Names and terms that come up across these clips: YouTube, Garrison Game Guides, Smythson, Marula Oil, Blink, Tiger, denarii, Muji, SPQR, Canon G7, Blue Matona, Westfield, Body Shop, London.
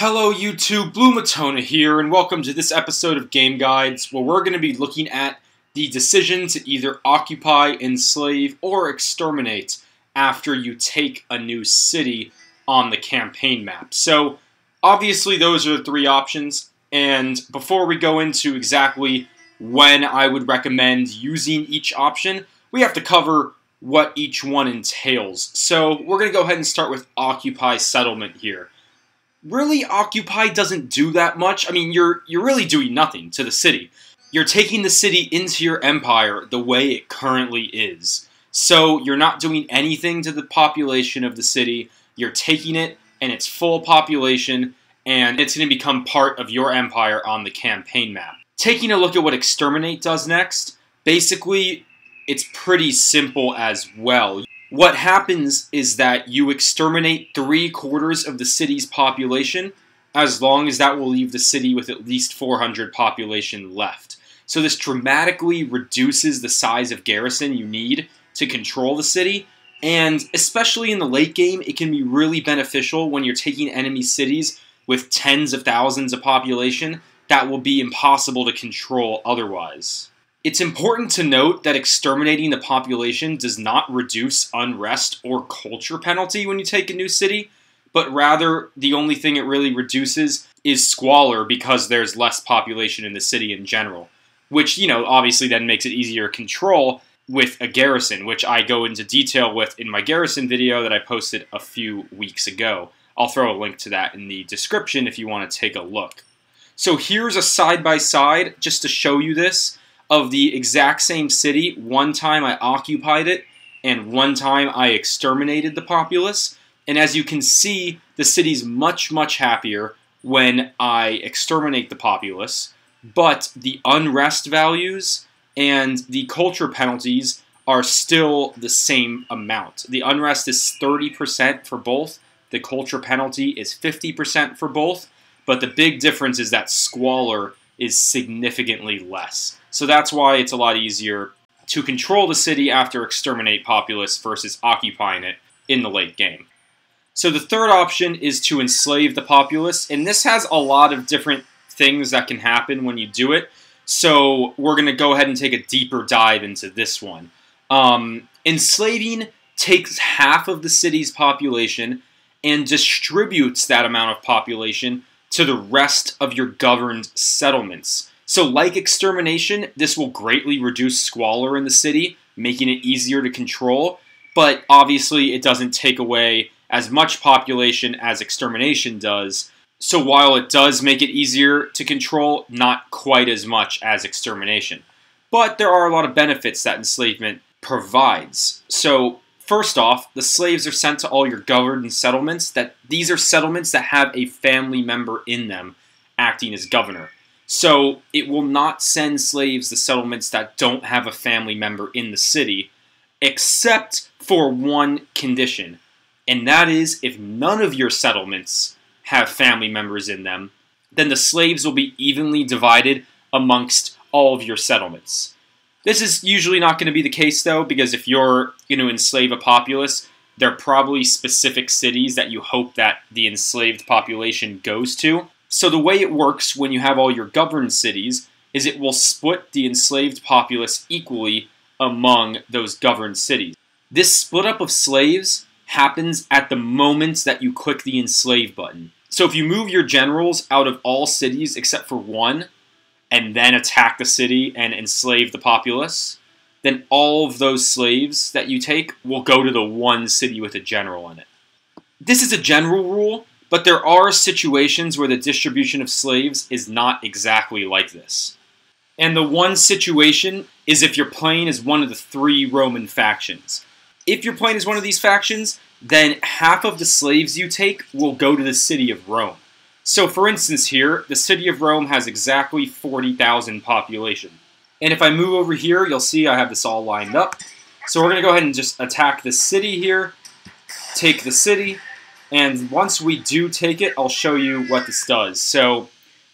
Hello YouTube, Blue Matona here, and welcome to this episode of Game Guides, where we're going to be looking at the decision to either occupy, enslave, or exterminate after you take a new city on the campaign map. So, obviously those are the three options, and before we go into exactly when I would recommend using each option, we have to cover what each one entails. So, we're going to go ahead and start with Occupy Settlement here. Really, Occupy doesn't do that much. I mean, you're really doing nothing to the city. You're taking the city into your empire the way it currently is. So you're not doing anything to the population of the city. You're taking it and its full population, and it's going to become part of your empire on the campaign map. Taking a look at what Exterminate does next, basically, it's pretty simple as well. What happens is that you exterminate 3/4 of the city's population, as long as that will leave the city with at least 400 population left. So this dramatically reduces the size of garrison you need to control the city, and especially in the late game, it can be really beneficial when you're taking enemy cities with tens of thousands of population that will be impossible to control otherwise. It's important to note that exterminating the population does not reduce unrest or culture penalty when you take a new city, but rather the only thing it really reduces is squalor because there's less population in the city in general, which, you know, obviously then makes it easier to control with a garrison, which I go into detail with in my garrison video that I posted a few weeks ago. I'll throw a link to that in the description if you want to take a look. So here's a side-by-side just to show you this. Of the exact same city, one time I occupied it, and one time I exterminated the populace. And as you can see, the city's much, much happier when I exterminate the populace. But the unrest values and the culture penalties are still the same amount. The unrest is 30% for both. The culture penalty is 50% for both. But the big difference is that squalor is significantly less. So that's why it's a lot easier to control the city after exterminate populace versus occupying it in the late game. So the third option is to enslave the populace, and this has a lot of different things that can happen when you do it. So we're going to go ahead and take a deeper dive into this one. Enslaving takes half of the city's population and distributes that amount of population to the rest of your governed settlements. So like extermination, this will greatly reduce squalor in the city, making it easier to control, but obviously it doesn't take away as much population as extermination does. So while it does make it easier to control, not quite as much as extermination. But there are a lot of benefits that enslavement provides. So first off, the slaves are sent to all your governed settlements. These are settlements that have a family member in them acting as governor. So it will not send slaves to settlements that don't have a family member in the city, except for one condition, and that is if none of your settlements have family members in them, then the slaves will be evenly divided amongst all of your settlements. This is usually not going to be the case, though, because if you're going to enslave a populace, there are probably specific cities that you hope that the enslaved population goes to. So the way it works when you have all your governed cities is it will split the enslaved populace equally among those governed cities. This split up of slaves happens at the moment that you click the enslave button. So if you move your generals out of all cities except for one, and then attack the city and enslave the populace, then all of those slaves that you take will go to the one city with a general in it. This is a general rule, but there are situations where the distribution of slaves is not exactly like this. And the one situation is if you're playing as one of the three Roman factions. If you're playing as one of these factions, then half of the slaves you take will go to the city of Rome. So for instance here, the city of Rome has exactly 40,000 population. And if I move over here, you'll see I have this all lined up. So we're going to go ahead and just attack the city here, take the city. And once we do take it, I'll show you what this does. So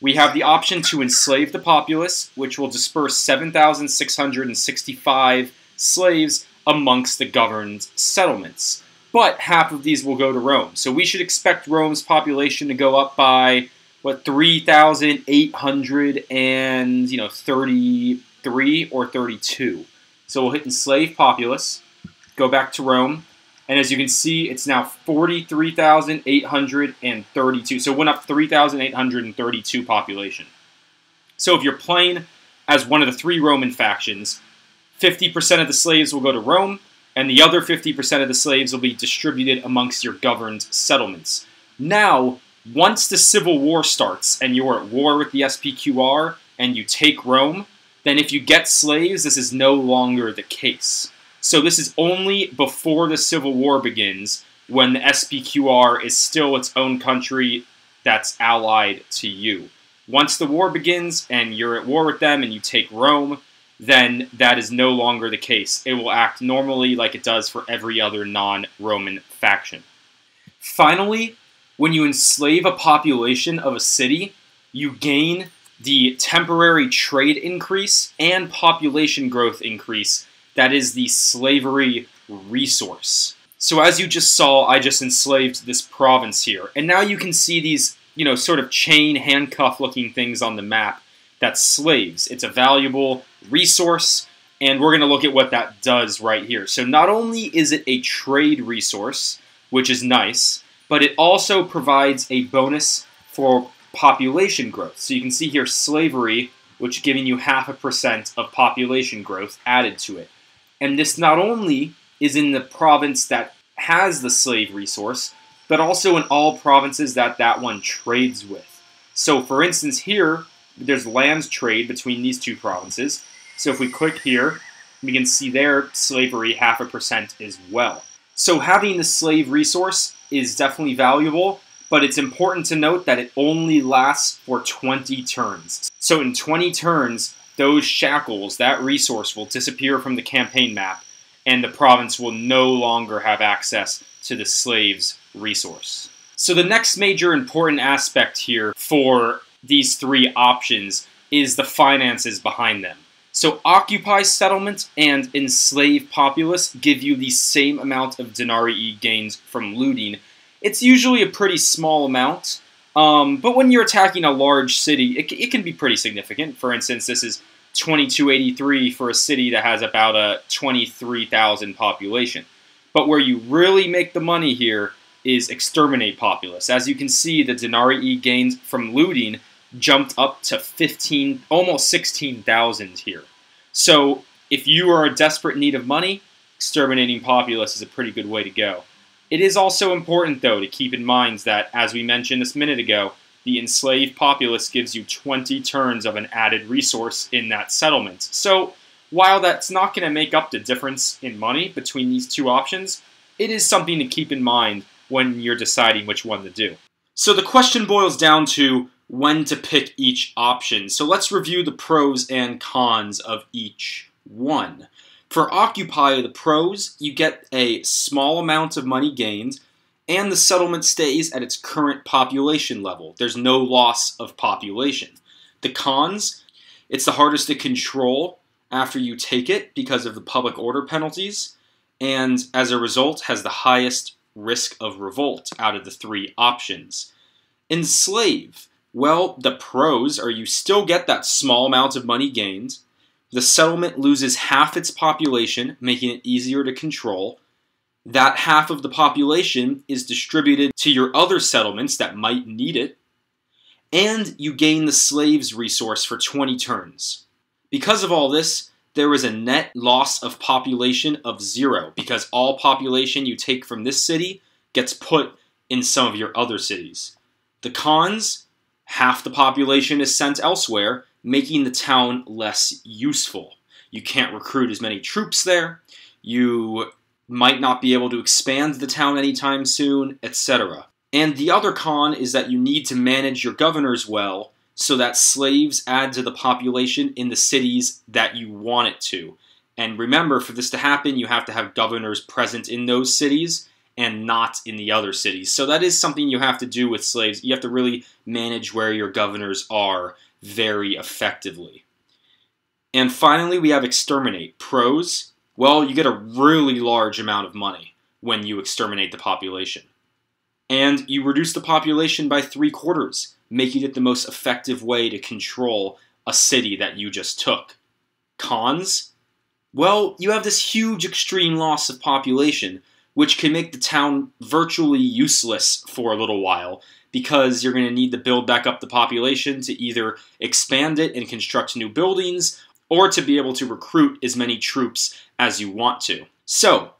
we have the option to enslave the populace, which will disperse 7,665 slaves amongst the governed settlements. but half of these will go to Rome. So we should expect Rome's population to go up by, what, 3,833 or 32. So we'll hit enslaved populace, go back to Rome, and as you can see, it's now 43,832. So it went up 3,832 population. So if you're playing as one of the three Roman factions, 50% of the slaves will go to Rome, and the other 50% of the slaves will be distributed amongst your governed settlements. Now, once the Civil War starts and you're at war with the SPQR and you take Rome, then if you get slaves, this is no longer the case. So this is only before the Civil War begins, when the SPQR is still its own country that's allied to you. Once the war begins and you're at war with them and you take Rome, then that is no longer the case. It will act normally like it does for every other non-Roman faction. Finally, when you enslave a population of a city, you gain the temporary trade increase and population growth increase. That is the slavery resource. So as you just saw, I just enslaved this province here. And now you can see these, sort of chain handcuff looking things on the map. That's slaves. It's a valuable resource, and we're going to look at what that does right here. So not only is it a trade resource, which is nice, but it also provides a bonus for population growth. So you can see here slavery, which is giving you 0.5% of population growth added to it. And this not only is in the province that has the slave resource, but also in all provinces that that one trades with. So for instance here, there's land trade between these two provinces. So if we click here, we can see there slavery 0.5% as well. So having the slave resource is definitely valuable, but it's important to note that it only lasts for 20 turns. So in 20 turns, those shackles, that resource, will disappear from the campaign map, and the province will no longer have access to the slave's resource. So the next major important aspect here for these three options is the finances behind them. So occupy settlement and enslave populace give you the same amount of denarii gains from looting. It's usually a pretty small amount, but when you're attacking a large city, it can be pretty significant. For instance, this is 2283 for a city that has about a 23,000 population. But where you really make the money here is exterminate populace. As you can see, the denarii gains from looting jumped up to 15, almost 16,000 here. So if you are in desperate need of money, exterminating populace is a pretty good way to go. It is also important, though, to keep in mind that, as we mentioned this minute ago, the enslaved populace gives you 20 turns of an added resource in that settlement. So while that's not going to make up the difference in money between these two options, it is something to keep in mind when you're deciding which one to do. So the question boils down to when to pick each option. So let's review the pros and cons of each one. For Occupy, the pros, you get a small amount of money gained, and the settlement stays at its current population level. There's no loss of population. The cons, it's the hardest to control after you take it because of the public order penalties, and as a result has the highest risk of revolt out of the three options. Enslave, well, the pros are you still get that small amount of money gained. The settlement loses half its population, making it easier to control. That half of the population is distributed to your other settlements that might need it. And you gain the slave's resource for 20 turns. Because of all this, there is a net loss of population of 0, because all population you take from this city gets put in some of your other cities. The cons, half the population is sent elsewhere, making the town less useful. You can't recruit as many troops there, you might not be able to expand the town anytime soon, etc. And the other con is that you need to manage your governors well so that slaves add to the population in the cities that you want it to. And remember, for this to happen, you have to have governors present in those cities and not in the other cities. So that is something you have to do with slaves. You have to really manage where your governors are very effectively. And finally, we have exterminate. Pros, well, you get a really large amount of money. when you exterminate the population. And you reduce the population by 3/4, making it the most effective way to control a city that you just took. Cons? Well, you have this huge extreme loss of population, which can make the town virtually useless for a little while, because you're going to need to build back up the population to either expand it and construct new buildings, or to be able to recruit as many troops as you want to. So,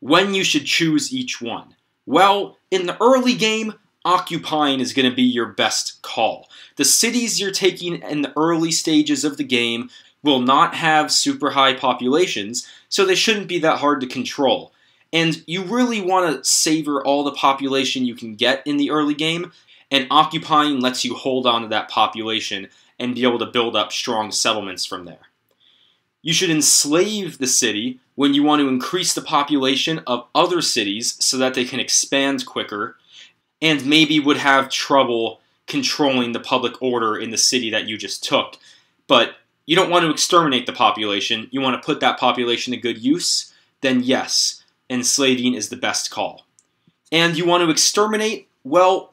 when you should choose each one? Well, in the early game, occupying is going to be your best call. The cities you're taking in the early stages of the game will not have super high populations, so they shouldn't be that hard to control. And you really want to savor all the population you can get in the early game, and occupying lets you hold on to that population and be able to build up strong settlements from there. You should enslave the city when you want to increase the population of other cities so that they can expand quicker, and maybe would have trouble controlling the public order in the city that you just took. But you don't want to exterminate the population, you want to put that population to good use, then yes, enslaving is the best call. And you want to exterminate, well,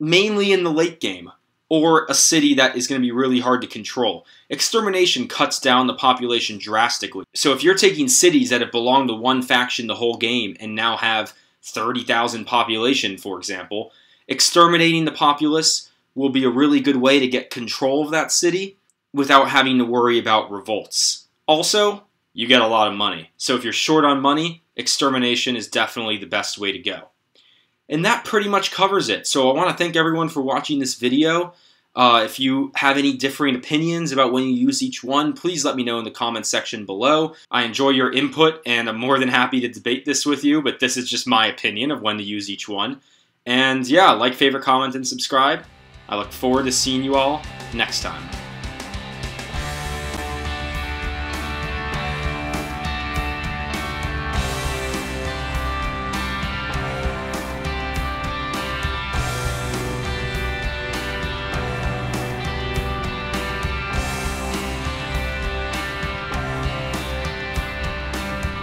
mainly in the late game, or a city that is going to be really hard to control. Extermination cuts down the population drastically. So if you're taking cities that have belonged to one faction the whole game and now have 30,000 population, for example, exterminating the populace will be a really good way to get control of that city without having to worry about revolts. Also, you get a lot of money. So if you're short on money, extermination is definitely the best way to go. And that pretty much covers it. So I want to thank everyone for watching this video. If you have any differing opinions about when you use each one, please let me know in the comments section below. I enjoy your input, and I'm more than happy to debate this with you, but this is just my opinion of when to use each one. And yeah, like, favorite, comment, and subscribe. I look forward to seeing you all next time.